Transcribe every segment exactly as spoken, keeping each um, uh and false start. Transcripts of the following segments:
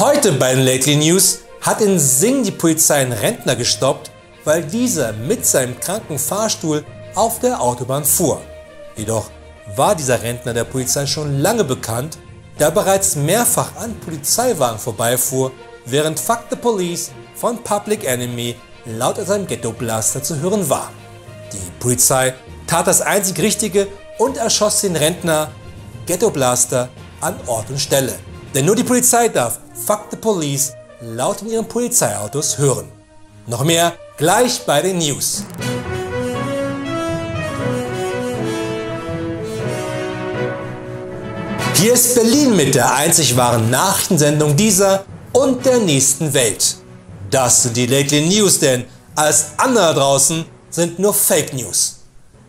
Heute bei den LATELY NEWS hat in Sing die Polizei einen Rentner gestoppt, weil dieser mit seinem kranken Fahrstuhl auf der Autobahn fuhr. Jedoch war dieser Rentner der Polizei schon lange bekannt, da er bereits mehrfach an Polizeiwagen vorbeifuhr, während Fuck the Police von Public Enemy laut an seinem Ghetto-Blaster zu hören war. Die Polizei tat das einzig Richtige und erschoss den Rentner Ghetto-Blaster an Ort und Stelle. Denn nur die Polizei darf Fuck the Police laut in ihren Polizeiautos hören. Noch mehr gleich bei den News. Hier ist Berlin mit der einzig wahren Nachrichtensendung dieser und der nächsten Welt. Das sind die LATELY News, denn alles andere draußen sind nur Fake News.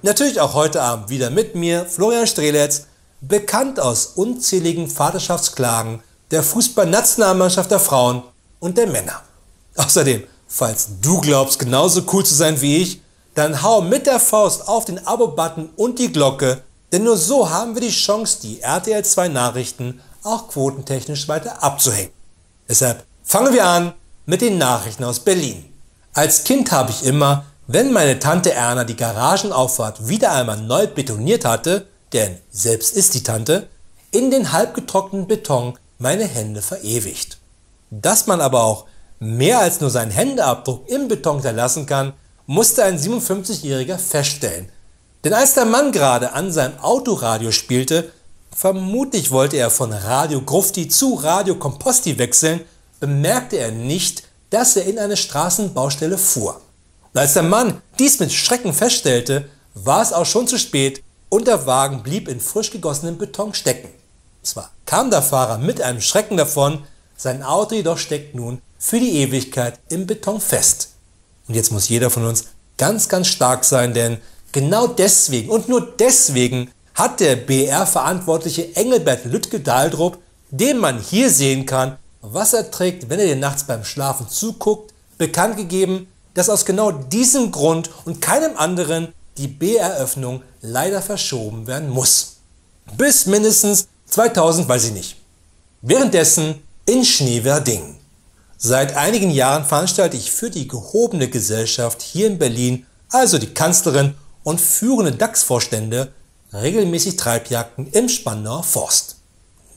Natürlich auch heute Abend wieder mit mir, Florian Strzeletz, bekannt aus unzähligen Vaterschaftsklagen der Fußballnationalmannschaft der Frauen und der Männer. Außerdem, falls du glaubst, genauso cool zu sein wie ich, dann hau mit der Faust auf den Abo-Button und die Glocke, denn nur so haben wir die Chance, die R T L zwei Nachrichten auch quotentechnisch weiter abzuhängen. Deshalb fangen wir an mit den Nachrichten aus Berlin. Als Kind habe ich immer, wenn meine Tante Erna die Garagenauffahrt wieder einmal neu betoniert hatte, denn selbst ist die Tante, in den halbgetrockneten Beton meine Hände verewigt. Dass man aber auch mehr als nur seinen Händeabdruck im Beton hinterlassen kann, musste ein siebenundfünfzigjähriger feststellen. Denn als der Mann gerade an seinem Autoradio spielte, vermutlich wollte er von Radio Grufti zu Radio Komposti wechseln, bemerkte er nicht, dass er in eine Straßenbaustelle fuhr. Und als der Mann dies mit Schrecken feststellte, war es auch schon zu spät und der Wagen blieb in frisch gegossenem Beton stecken. Zwar kam der Fahrer mit einem Schrecken davon, sein Auto jedoch steckt nun für die Ewigkeit im Beton fest. Und jetzt muss jeder von uns ganz, ganz stark sein, denn genau deswegen und nur deswegen hat der B R-Verantwortliche Engelbert Lütke Daldrup, dem man hier sehen kann, was er trägt, wenn er dir nachts beim Schlafen zuguckt, bekannt gegeben, dass aus genau diesem Grund und keinem anderen die B R-Öffnung leider verschoben werden muss. Bis mindestens zweitausend, weiß ich nicht. Währenddessen in Schneverdingen. Seit einigen Jahren veranstalte ich für die gehobene Gesellschaft hier in Berlin, also die Kanzlerin und führende D A X-Vorstände, regelmäßig Treibjagden im Spandauer Forst.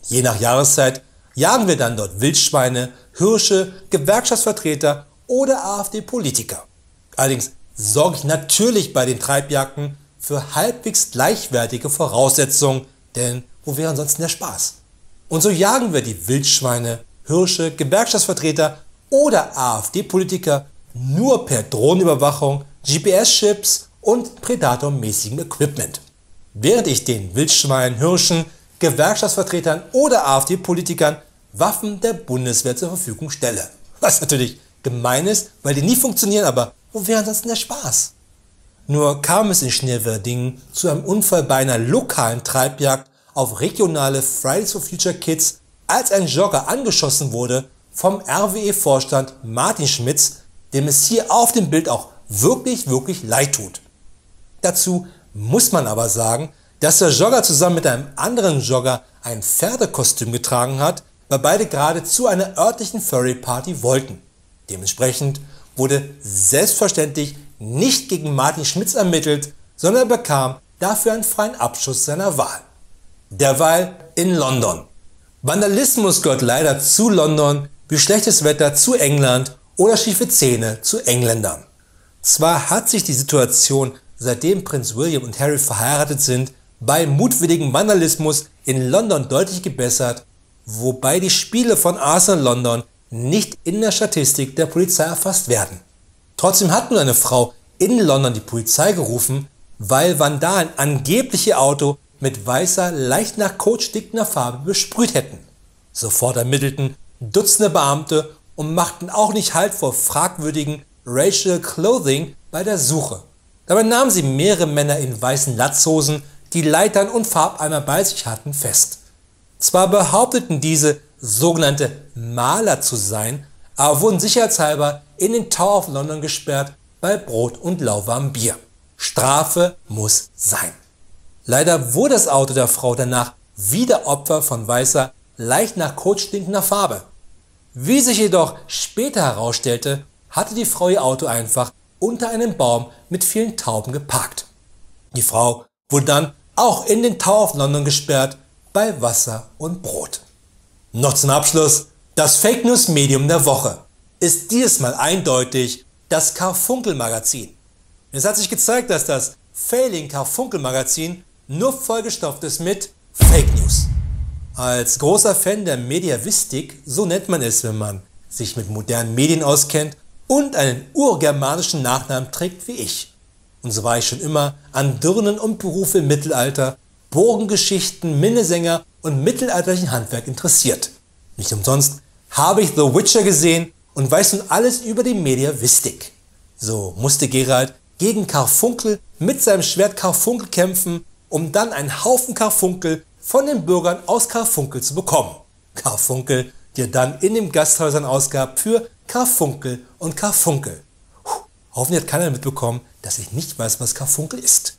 Je nach Jahreszeit jagen wir dann dort Wildschweine, Hirsche, Gewerkschaftsvertreter oder A f D-Politiker. Allerdings sorge ich natürlich bei den Treibjagden für halbwegs gleichwertige Voraussetzungen, denn wo wäre ansonsten der Spaß? Und so jagen wir die Wildschweine, Hirsche, Gewerkschaftsvertreter oder A f D-Politiker nur per Drohnenüberwachung, G P S-Chips und predatormäßigem Equipment. Während ich den Wildschweinen, Hirschen, Gewerkschaftsvertretern oder A f D-Politikern Waffen der Bundeswehr zur Verfügung stelle. Was natürlich gemein ist, weil die nie funktionieren, aber wo wäre ansonsten der Spaß? Nur kam es in Schneverdingen zu einem Unfall bei einer lokalen Treibjagd auf regionale Fridays for Future Kids, als ein Jogger angeschossen wurde vom R W E-Vorstand Martin Schmitz, dem es hier auf dem Bild auch wirklich, wirklich leid tut. Dazu muss man aber sagen, dass der Jogger zusammen mit einem anderen Jogger ein Pferdekostüm getragen hat, weil beide gerade zu einer örtlichen Furry-Party wollten. Dementsprechend wurde selbstverständlich nicht gegen Martin Schmitz ermittelt, sondern er bekam dafür einen freien Abschuss seiner Wahl. Derweil in London. Vandalismus gehört leider zu London, wie schlechtes Wetter zu England oder schiefe Zähne zu Engländern. Zwar hat sich die Situation, seitdem Prinz William und Harry verheiratet sind, bei mutwilligem Vandalismus in London deutlich gebessert, wobei die Spiele von Arsenal London nicht in der Statistik der Polizei erfasst werden. Trotzdem hat nun eine Frau in London die Polizei gerufen, weil Vandalen angeblich ihr Auto mit weißer, leicht nach Kot stinkender Farbe besprüht hätten. Sofort ermittelten Dutzende Beamte und machten auch nicht Halt vor fragwürdigen Racial Clothing bei der Suche. Dabei nahmen sie mehrere Männer in weißen Latzhosen, die Leitern und Farbeimer bei sich hatten, fest. Zwar behaupteten diese, sogenannte Maler zu sein, aber wurden sicherheitshalber in den Tower of London gesperrt bei Brot und lauwarmem Bier. Strafe muss sein. Leider wurde das Auto der Frau danach wieder Opfer von weißer, leicht nach Kot stinkender Farbe. Wie sich jedoch später herausstellte, hatte die Frau ihr Auto einfach unter einem Baum mit vielen Tauben geparkt. Die Frau wurde dann auch in den Tower of London gesperrt bei Wasser und Brot. Noch zum Abschluss das Fake News Medium der Woche. Ist diesmal eindeutig das Karfunkelmagazin. Es hat sich gezeigt, dass das Failing Karfunkelmagazin nur vollgestopft ist mit Fake News. Als großer Fan der Mediavistik, so nennt man es, wenn man sich mit modernen Medien auskennt und einen urgermanischen Nachnamen trägt wie ich. Und so war ich schon immer an Dirnen und Berufe im Mittelalter, Burgengeschichten, Minnesänger und mittelalterlichen Handwerk interessiert. Nicht umsonst habe ich The Witcher gesehen und weiß nun alles über die Mediavistik. So musste Geralt gegen Karfunkel mit seinem Schwert Karfunkel kämpfen, um dann einen Haufen Karfunkel von den Bürgern aus Karfunkel zu bekommen. Karfunkel, die er dann in den Gasthäusern ausgab für Karfunkel und Karfunkel. Puh, hoffentlich hat keiner mitbekommen, dass ich nicht weiß, was Karfunkel ist.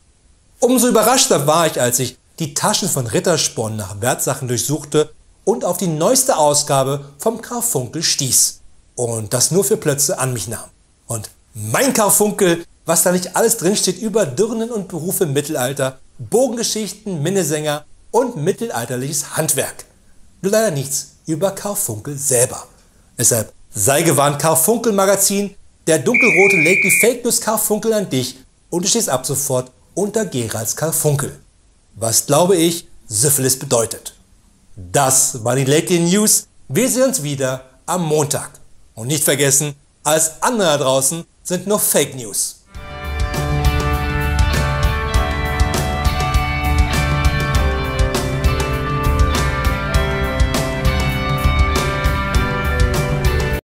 Umso überraschter war ich, als ich die Taschen von Rittersporn nach Wertsachen durchsuchte und auf die neueste Ausgabe vom Karfunkel stieß. Und das nur für Plötze an mich nahm. Und mein Karfunkel, was da nicht alles drinsteht über Dirnen und Berufe im Mittelalter, Bogengeschichten, Minnesänger und mittelalterliches Handwerk. Nur leider nichts über Karfunkel selber. Deshalb sei gewarnt, Karfunkelmagazin, der dunkelrote legt die Fake News Karfunkel an dich und du stehst ab sofort unter Geralds Karfunkel. Was, glaube ich, Syphilis bedeutet. Das war die LATELY News. Wir sehen uns wieder am Montag. Und nicht vergessen, alles andere da draußen sind nur Fake News.